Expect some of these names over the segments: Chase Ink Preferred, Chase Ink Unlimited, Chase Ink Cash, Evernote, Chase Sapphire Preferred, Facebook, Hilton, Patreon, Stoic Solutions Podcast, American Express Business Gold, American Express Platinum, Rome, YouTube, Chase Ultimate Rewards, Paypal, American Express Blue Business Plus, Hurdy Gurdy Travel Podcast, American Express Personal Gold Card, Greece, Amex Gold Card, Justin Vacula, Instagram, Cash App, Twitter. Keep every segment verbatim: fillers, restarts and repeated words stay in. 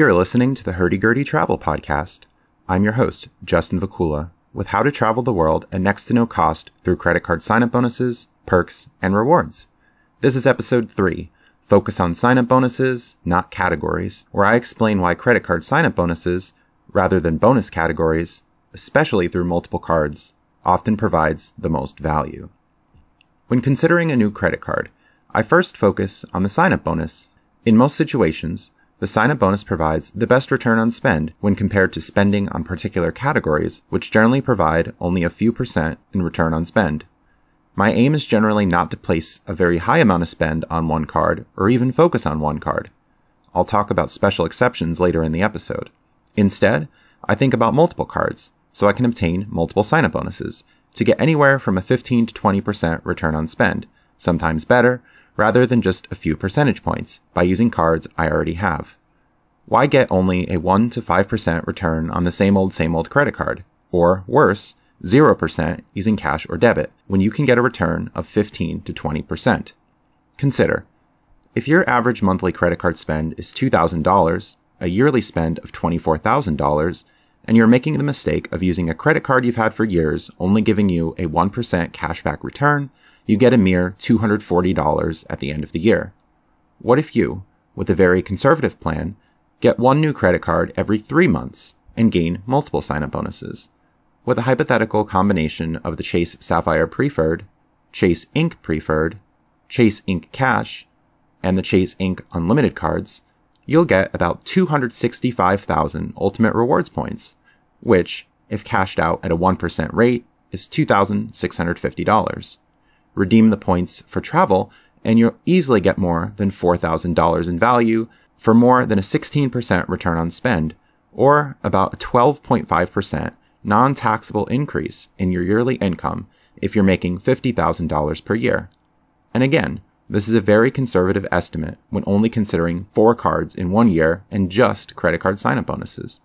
You're listening to the Hurdy Gurdy Travel Podcast. I'm your host, Justin Vacula, with how to travel the world at next to no cost through credit card sign-up bonuses, perks, and rewards. This is episode three, focus on sign-up bonuses, not categories, where I explain why credit card sign-up bonuses, rather than bonus categories, especially through multiple cards, often provides the most value. When considering a new credit card, I first focus on the sign-up bonus. In most situations, the sign-up bonus provides the best return on spend when compared to spending on particular categories, which generally provide only a few percent in return on spend. My aim is generally not to place a very high amount of spend on one card or even focus on one card. I'll talk about special exceptions later in the episode. Instead, I think about multiple cards, so I can obtain multiple sign-up bonuses to get anywhere from a fifteen to twenty percent return on spend, sometimes better, rather than just a few percentage points by using cards I already have. Why get only a one to five percent return on the same old same old credit card, or worse, zero percent using cash or debit, when you can get a return of fifteen to twenty percent? Consider, if your average monthly credit card spend is two thousand dollars, a yearly spend of twenty-four thousand dollars, and you're making the mistake of using a credit card you've had for years only giving you a one percent cashback return, you get a mere two hundred forty dollars at the end of the year. What if you, with a very conservative plan, get one new credit card every three months and gain multiple sign-up bonuses? With a hypothetical combination of the Chase Sapphire Preferred, Chase Ink Preferred, Chase Ink Cash, and the Chase Ink Unlimited cards, you'll get about two hundred sixty-five thousand Ultimate Rewards points, which, if cashed out at a one percent rate, is two thousand six hundred fifty dollars. Redeem the points for travel, and you'll easily get more than four thousand dollars in value for more than a sixteen percent return on spend, or about a twelve point five percent non-taxable increase in your yearly income if you're making fifty thousand dollars per year. And again, this is a very conservative estimate when only considering four cards in one year and just credit card sign-up bonuses.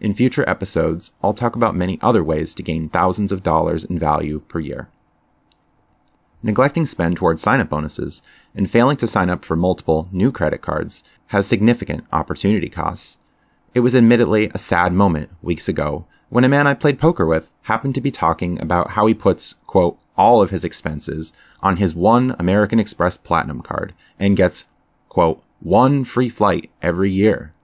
In future episodes, I'll talk about many other ways to gain thousands of dollars in value per year. Neglecting spend towards sign-up bonuses and failing to sign up for multiple new credit cards has significant opportunity costs. It was admittedly a sad moment weeks ago when a man I played poker with happened to be talking about how he puts, quote, all of his expenses on his one American Express Platinum card and gets, quote, one free flight every year.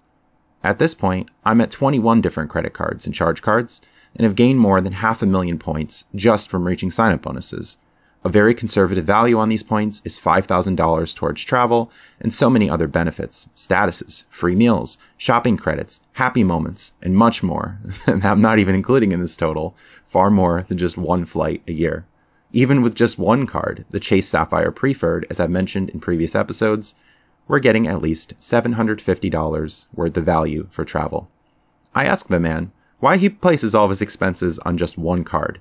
At this point, I'm at twenty-one different credit cards and charge cards and have gained more than half a million points just from reaching sign-up bonuses. A very conservative value on these points is five thousand dollars towards travel and so many other benefits, statuses, free meals, shopping credits, happy moments, and much more that I'm not even including in this total, far more than just one flight a year. Even with just one card, the Chase Sapphire Preferred, as I've mentioned in previous episodes, we're getting at least seven hundred fifty dollars worth of value for travel. I asked the man why he places all of his expenses on just one card.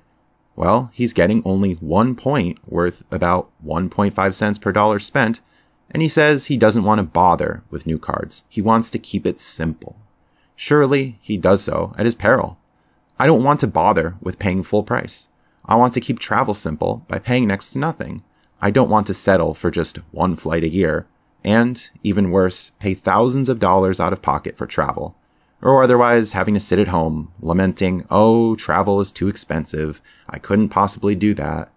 Well, he's getting only one point worth about one point five cents per dollar spent, and he says he doesn't want to bother with new cards. He wants to keep it simple. Surely he does so at his peril. I don't want to bother with paying full price. I want to keep travel simple by paying next to nothing. I don't want to settle for just one flight a year, and, even worse, pay thousands of dollars out of pocket for travel, or otherwise having to sit at home, lamenting, oh, travel is too expensive, I couldn't possibly do that.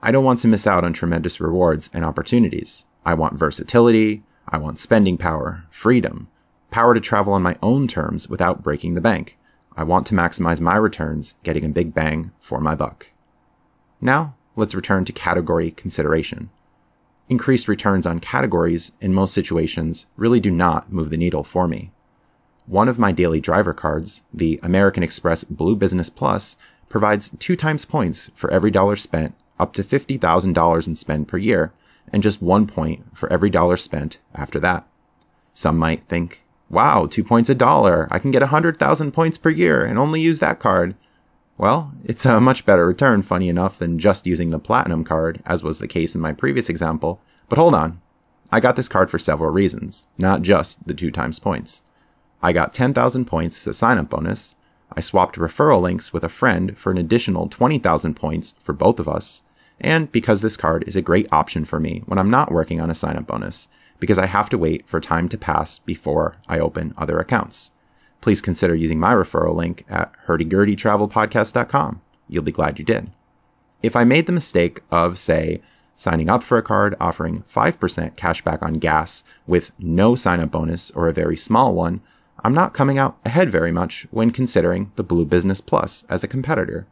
I don't want to miss out on tremendous rewards and opportunities. I want versatility, I want spending power, freedom, power to travel on my own terms without breaking the bank. I want to maximize my returns, getting a big bang for my buck. Now, let's return to category consideration. Increased returns on categories, in most situations, really do not move the needle for me. One of my daily driver cards, the American Express Blue Business Plus, provides two times points for every dollar spent, up to fifty thousand dollars in spend per year, and just one point for every dollar spent after that. Some might think, wow, two points a dollar, I can get one hundred thousand points per year and only use that card. Well, it's a much better return, funny enough, than just using the Platinum card, as was the case in my previous example. But hold on, I got this card for several reasons, not just the two times points. I got ten thousand points as a sign-up bonus, I swapped referral links with a friend for an additional twenty thousand points for both of us, and because this card is a great option for me when I'm not working on a sign-up bonus, because I have to wait for time to pass before I open other accounts. Please consider using my referral link at hurdy gurdy travel podcast dot com. You'll be glad you did. If I made the mistake of, say, signing up for a card offering five percent cashback on gas with no sign-up bonus or a very small one, I'm not coming out ahead very much when considering the Blue Business Plus as a competitor.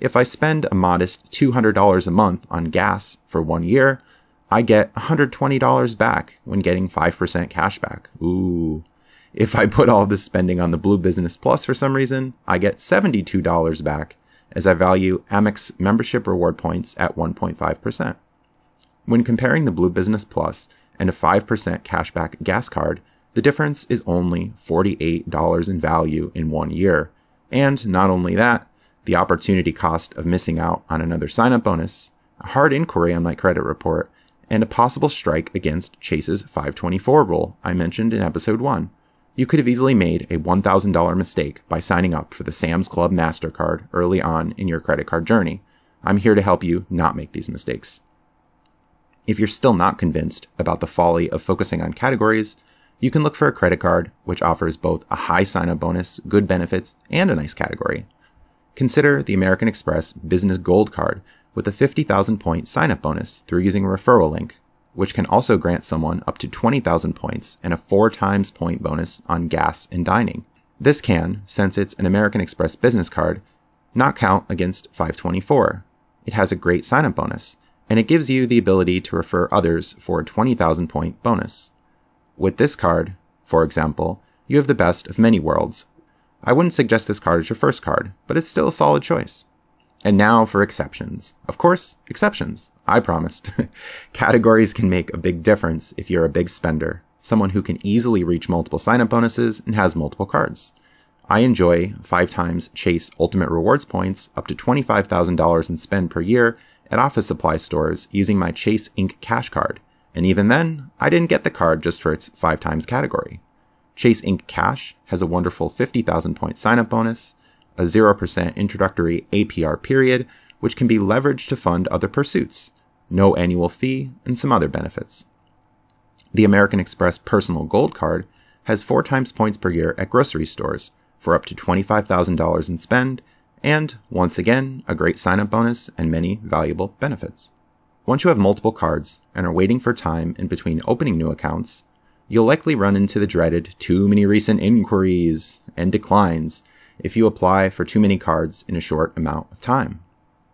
If I spend a modest two hundred dollars a month on gas for one year, I get one hundred twenty dollars back when getting five percent cashback. Ooh. If I put all this spending on the Blue Business Plus for some reason, I get seventy-two dollars back, as I value Amex membership reward points at one point five percent. When comparing the Blue Business Plus and a five percent cashback gas card, the difference is only forty-eight dollars in value in one year. And not only that, the opportunity cost of missing out on another sign-up bonus, a hard inquiry on my credit report, and a possible strike against Chase's five twenty-four rule I mentioned in episode one. You could have easily made a one thousand dollars mistake by signing up for the Sam's Club MasterCard early on in your credit card journey. I'm here to help you not make these mistakes. If you're still not convinced about the folly of focusing on categories, you can look for a credit card which offers both a high sign-up bonus, good benefits, and a nice category. Consider the American Express Business Gold Card with a fifty thousand point sign-up bonus through using a referral link, which can also grant someone up to twenty thousand points and a four times point bonus on gas and dining. This can, since it's an American Express business card, not count against five twenty-four. It has a great sign-up bonus, and it gives you the ability to refer others for a twenty thousand point bonus. With this card, for example, you have the best of many worlds. I wouldn't suggest this card as your first card, but it's still a solid choice. And now for exceptions. Of course, exceptions. I promised. Categories can make a big difference if you're a big spender, someone who can easily reach multiple sign-up bonuses and has multiple cards. I enjoy five times Chase Ultimate Rewards points up to twenty-five thousand dollars in spend per year at office supply stores using my Chase Ink Cash card. And even then, I didn't get the card just for its five times category. Chase Ink Cash has a wonderful fifty thousand point sign-up bonus, a zero percent introductory A P R period, which can be leveraged to fund other pursuits, no annual fee, and some other benefits. The American Express Personal Gold Card has four times points per year at grocery stores for up to twenty-five thousand dollars in spend, and, once again, a great sign-up bonus and many valuable benefits. Once you have multiple cards and are waiting for time in between opening new accounts, you'll likely run into the dreaded too many recent inquiries and declines if you apply for too many cards in a short amount of time.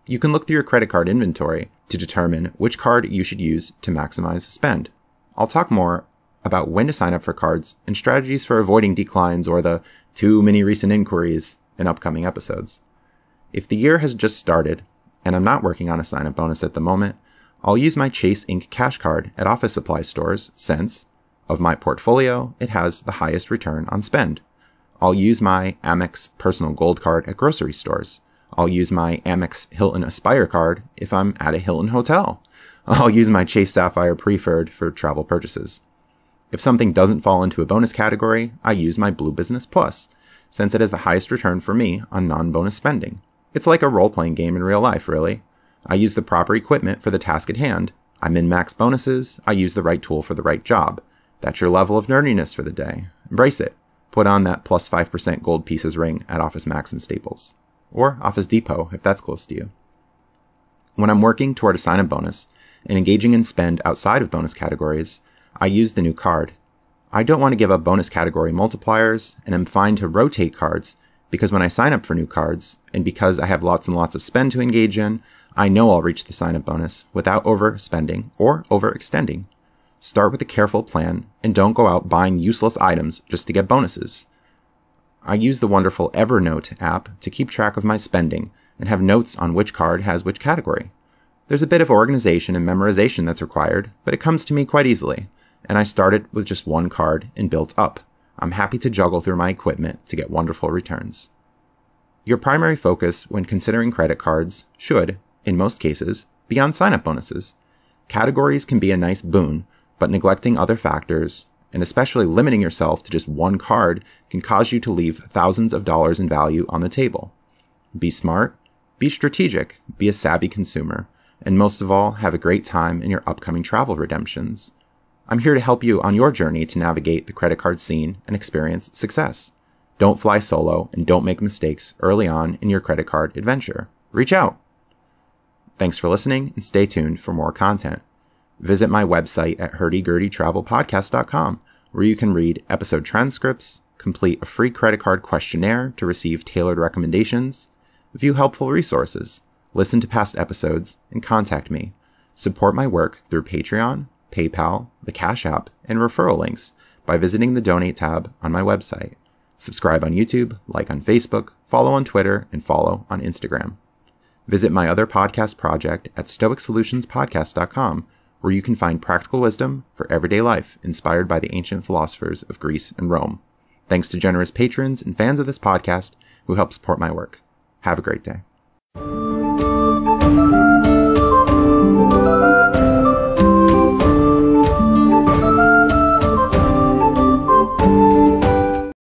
You can look through your credit card inventory to determine which card you should use to maximize spend. I'll talk more about when to sign up for cards and strategies for avoiding declines or the too many recent inquiries in upcoming episodes. If the year has just started and I'm not working on a sign-up bonus at the moment, I'll use my Chase Ink Cash card at office supply stores since, of my portfolio, it has the highest return on spend. I'll use my Amex Personal Gold Card at grocery stores. I'll use my Amex Hilton Aspire card if I'm at a Hilton hotel. I'll use my Chase Sapphire Preferred for travel purchases. If something doesn't fall into a bonus category, I use my Blue Business Plus, since it has the highest return for me on non-bonus spending. It's like a role-playing game in real life, really. I use the proper equipment for the task at hand. I min-max bonuses. I use the right tool for the right job. That's your level of nerdiness for the day. Embrace it. Put on that plus five percent gold pieces ring at Office Max and Staples. Or Office Depot, if that's close to you. When I'm working toward a sign-up bonus and engaging in spend outside of bonus categories, I use the new card. I don't want to give up bonus category multipliers, and I'm fine to rotate cards, because when I sign up for new cards, and because I have lots and lots of spend to engage in, I know I'll reach the sign-up bonus without overspending or overextending. Start with a careful plan, and don't go out buying useless items just to get bonuses. I use the wonderful Evernote app to keep track of my spending and have notes on which card has which category. There's a bit of organization and memorization that's required, but it comes to me quite easily, and I started with just one card and built up. I'm happy to juggle through my equipment to get wonderful returns. Your primary focus when considering credit cards should, in most cases, be on sign-up bonuses. Categories can be a nice boon, but neglecting other factors, and especially limiting yourself to just one card, can cause you to leave thousands of dollars in value on the table. Be smart, be strategic, be a savvy consumer, and most of all, have a great time in your upcoming travel redemptions. I'm here to help you on your journey to navigate the credit card scene and experience success. Don't fly solo and don't make mistakes early on in your credit card adventure. Reach out. Thanks for listening and stay tuned for more content. Visit my website at hurdy gurdy travel podcast dot com where you can read episode transcripts, complete a free credit card questionnaire to receive tailored recommendations, view helpful resources, listen to past episodes, and contact me. Support my work through Patreon, PayPal, the Cash App, and referral links by visiting the Donate tab on my website. Subscribe on YouTube, like on Facebook, follow on Twitter, and follow on Instagram. Visit my other podcast project at stoic solutions podcast dot com, where you can find practical wisdom for everyday life inspired by the ancient philosophers of Greece and Rome. Thanks to generous patrons and fans of this podcast who help support my work. Have a great day.